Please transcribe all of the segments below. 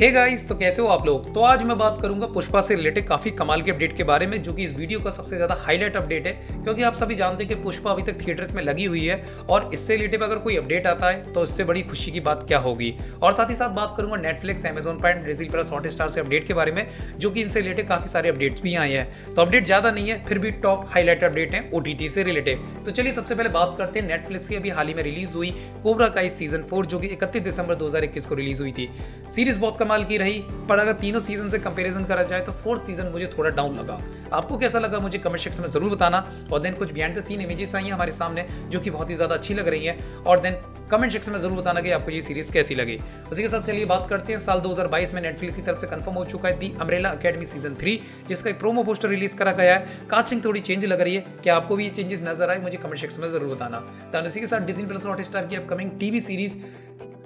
Hey guys, तो कैसे हो आप लोग। तो आज मैं बात करूंगा पुष्पा से रिलेटेड काफी कमाल के अपडेट के बारे में, जो कि इस वीडियो का सबसे ज्यादा हाईलाइट अपडेट है, क्योंकि आप सभी जानते हैं कि पुष्पा अभी तक थिएटर्स में लगी हुई है और इससे रिलेटेड अगर कोई अपडेट आता है तो इससे बड़ी खुशी की बात क्या होगी। और साथ ही साथ बात करूंगा Netflix, Amazon Prime, Disney plus, Hotstar से अपडेट के बारे में, जो कि इनसे रिलेटेड काफी सारे अपडेट्स भी आए हैं। तो अपडेट ज्यादा नहीं है, फिर भी टॉप हाईलाइट अपडेट है OTT से रिलेटेड। तो चलिए सबसे पहले बात करते हैं नेटफ्लिक्स की अभी हाल ही में रिलीज हुई कोबरा का इस सीजन 4, जो कि 31 दिसंबर 2021 को रिलीज हुई थी। सीरीज बहुत कमाल की रही, पर अगर तीनों सीजन से कंपैरिजन करा जाए तो 4th सीजन मुझे थोड़ा डाउन लगा। आपको कैसा लगा मुझे कमेंट सेक्शन में जरूर बताना। और देन कुछ बिहाइंड द सीन इमेजेस आई हैं हमारे सामने, जो कि बहुत ही ज्यादा अच्छी लग रही हैं, और देन कमेंट सेक्शन में जरूर बताना कि आपको ये सीरीज कैसी लगी। उसी के साथ चलिए बात करते हैं, साल 2022 में नेटफ्लिक्स की तरफ से कंफर्म हो चुका है दी अम्ब्रेला अकेडमी सीजन 3, जिसका एक प्रोमो पोस्टर रिलीज करा गया है। कास्टिंग थोड़ी चेंज लग रही है, क्या आपको भी ये चेंजेस नजर आए मुझे कमेंट सेक्शन में जरूर बताना। तो इसी के साथ डिज्नी प्लस हॉटस्टार की अपकमिंग टीवी सीरीज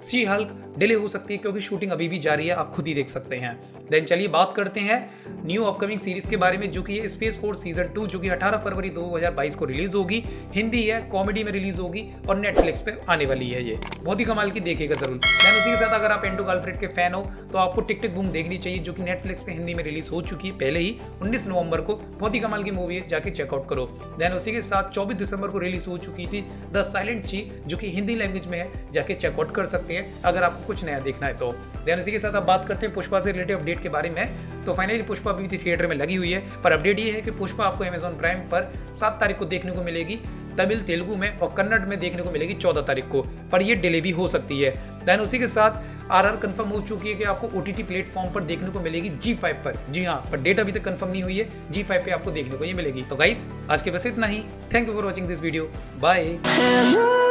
सी हल्क डिले हो सकती है, क्योंकि शूटिंग अभी भी जारी है, आप खुद ही देख सकते हैं। देन चलिए बात करते हैं न्यू अपकमिंग सीरीज के बारे में, जो कि है स्पेस फोर्स सीजन 2, जो कि 18 फरवरी 2022 को रिलीज होगी। हिंदी है, कॉमेडी में रिलीज होगी और नेटफ्लिक्स पे आने वाली है। ये बहुत ही कमाल की, देखिएगा जरूर। देन उसी के साथ अगर आप एंटो गालफ्रेड के फैन हो तो आपको टिक टिक बूम देखनी चाहिए, जो कि नेटफ्लिक्स पे हिंदी में रिलीज हो चुकी है पहले ही 19 नवंबर को। बहुत ही कमाल की मूवी है, जाके चेकआउट करो। देन उसी के साथ 24 दिसंबर को रिलीज हो चुकी थी द साइलेंट सी, जो कि हिंदी लैंग्वेज में है, जाके चेकआउट कर सकते हैं अगर आपको कुछ नया देखना है तो। ध्यान इसी के साथ अब बात करते हैं पुष्पा से रिलेटेड अपडेट के बारे में। तो फाइनली पुष्पा भी थिएटर में लगी हुई है, पर अपडेट ये है कि पुष्पा आपको Amazon प्राइम पर 7 तारीख को देखने को मिलेगी, तमिल तेलुगु में, और कन्नड़ में देखने को मिलेगी 14 तारीख को, पर यह डिले भी हो सकती है। दैन उसी के साथ RR कंफर्म हो चुकी है कि आपको OTT प्लेटफॉर्म पर देखने को मिलेगी Zee5 पर। जी हाँ, पर डेट अभी तक कंफर्म नहीं हुई है, Zee5 पे आपको देखने को ये मिलेगी। तो गाइस, आज के बस इतना ही। Thank you for watching this video, bye.